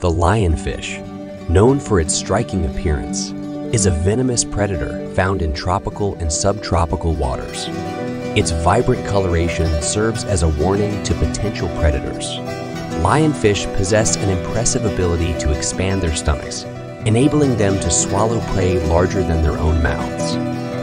The lionfish, known for its striking appearance, is a venomous predator found in tropical and subtropical waters. Its vibrant coloration serves as a warning to potential predators. Lionfish possess an impressive ability to expand their stomachs, enabling them to swallow prey larger than their own mouths.